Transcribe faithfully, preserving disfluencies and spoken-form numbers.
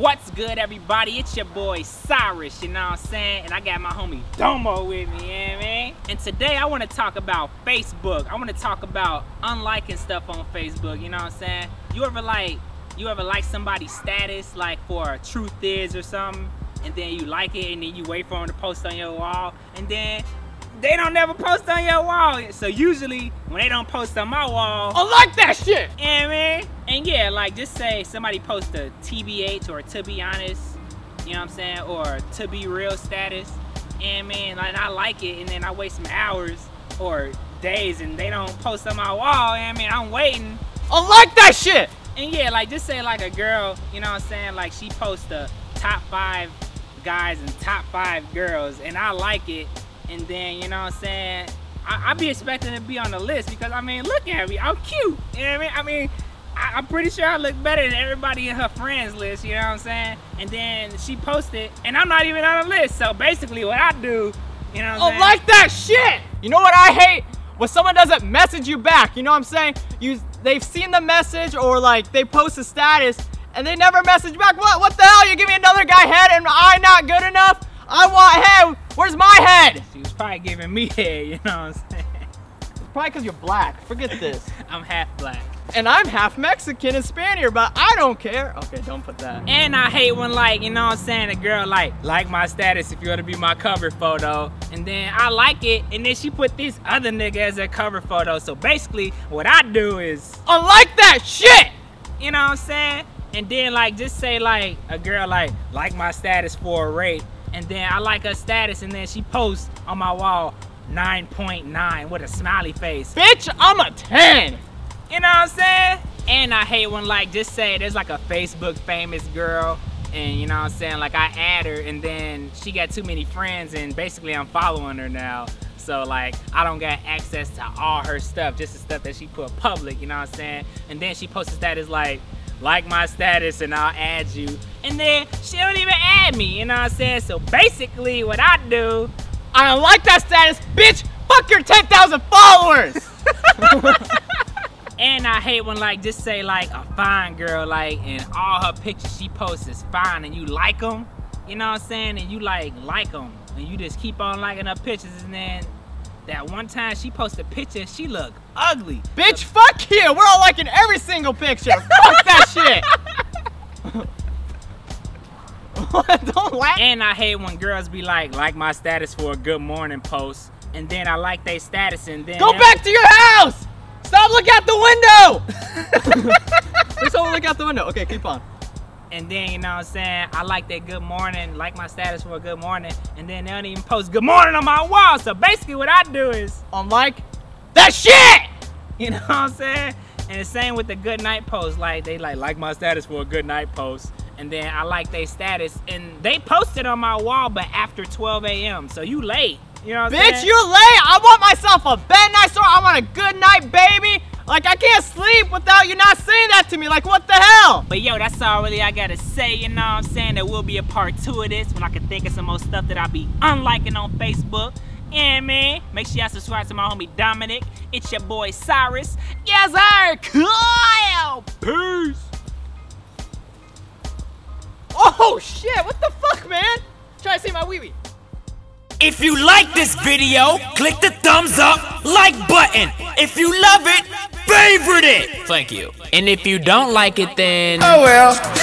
What's good, everybody? It's your boy Cyrus, you know what I'm saying? And I got my homie Domo with me, you know what I mean? And today I want to talk about Facebook. I want to talk about unliking stuff on Facebook, you know what I'm saying? You ever like, you ever like somebody's status, like for Truth Is or something, and then you like it and then you wait for them to post on your wall, and then they don't never post on your wall. So usually when they don't post on my wall, I like that shit. You know what I mean? And yeah, like just say somebody posts a T B H or to be honest, you know what I'm saying, or to be real status. And man, like I like it, and then I wait some hours or days and they don't post on my wall. You know what I mean? I'm waiting. I like that shit. And yeah, like just say like a girl, you know what I'm saying, like she posts a top five guys and top five girls, and I like it. And then, you know what I'm saying, I, I be expecting to be on the list because, I mean, look at me, I'm cute, you know what I mean? I mean, I, I'm pretty sure I look better than everybody in her friends list, you know what I'm saying? And then she posted, and I'm not even on the list, so basically what I do, you know what I'm saying? Oh, like that shit! You know what I hate? When someone doesn't message you back, you know what I'm saying? You, they've seen the message, or like, they post a status, and they never message back. What, what the hell, you give me another guy head and I'm not good enough? I want head, where's my head? She was probably giving me head, you know what I'm saying? It's probably cause you're black, forget this. I'm half black. And I'm half Mexican and Spaniard, but I don't care. Okay, don't put that. And I hate when like, you know what I'm saying, a girl like, like my status if you want to be my cover photo. And then I like it, and then she put this other nigga as a cover photo. So basically, what I do is, I like that shit! You know what I'm saying? And then like, just say like, a girl like, like my status for a rape. And then I like her status, and then she posts on my wall nine point nine with a smiley face. Bitch, I'm a ten! You know what I'm saying? And I hate when like, just say there's like a Facebook famous girl, and you know what I'm saying, like I add her, and then she got too many friends, and basically I'm following her now. So like, I don't got access to all her stuff, just the stuff that she put public, you know what I'm saying? And then she posts a status like, like my status and I'll add you. And then she don't even add me, you know what I'm saying? So basically what I do, I don't like that status, bitch, fuck your ten thousand followers. And I hate when like, just say like a fine girl, like, and all her pictures she posts is fine and you like them, you know what I'm saying? And you like, like them, and you just keep on liking her pictures, and then that one time she posted a picture and she looked ugly. Bitch, so, fuck you! We're all liking every single picture! Fuck that shit! Don't laugh. And I hate when girls be like, like my status for a good morning post, and then I like they status, and then go back to your house! Stop looking out the window! Just don't look out the window. Okay, keep on. And then, you know what I'm saying, I like that good morning, like my status for a good morning, and then they don't even post good morning on my wall. So basically what I do is, I'm like, that shit! You know what I'm saying? And the same with the good night post, like they like, like my status for a good night post, and then I like their status, and they posted on my wall, but after twelve A M, so you late, you know what I'm saying? Bitch, you late! I want myself a bed night store, I want a good night, baby! Like, I can't sleep without you not saying that to me. Like, what the hell? But yo, that's all really I gotta say, you know what I'm saying? There will be a part two of this when I can think of some more stuff that I be unliking on Facebook. Yeah, man. Make sure y'all subscribe to my homie Dominic. It's your boy Cyrus. Yes, sir. Cool. Peace. Oh, shit. What the fuck, man? Try to see my wee-wee. If you like this video, click the thumbs up, like button. If you love it, favorite it! Thank you. And if you don't like it, then oh well.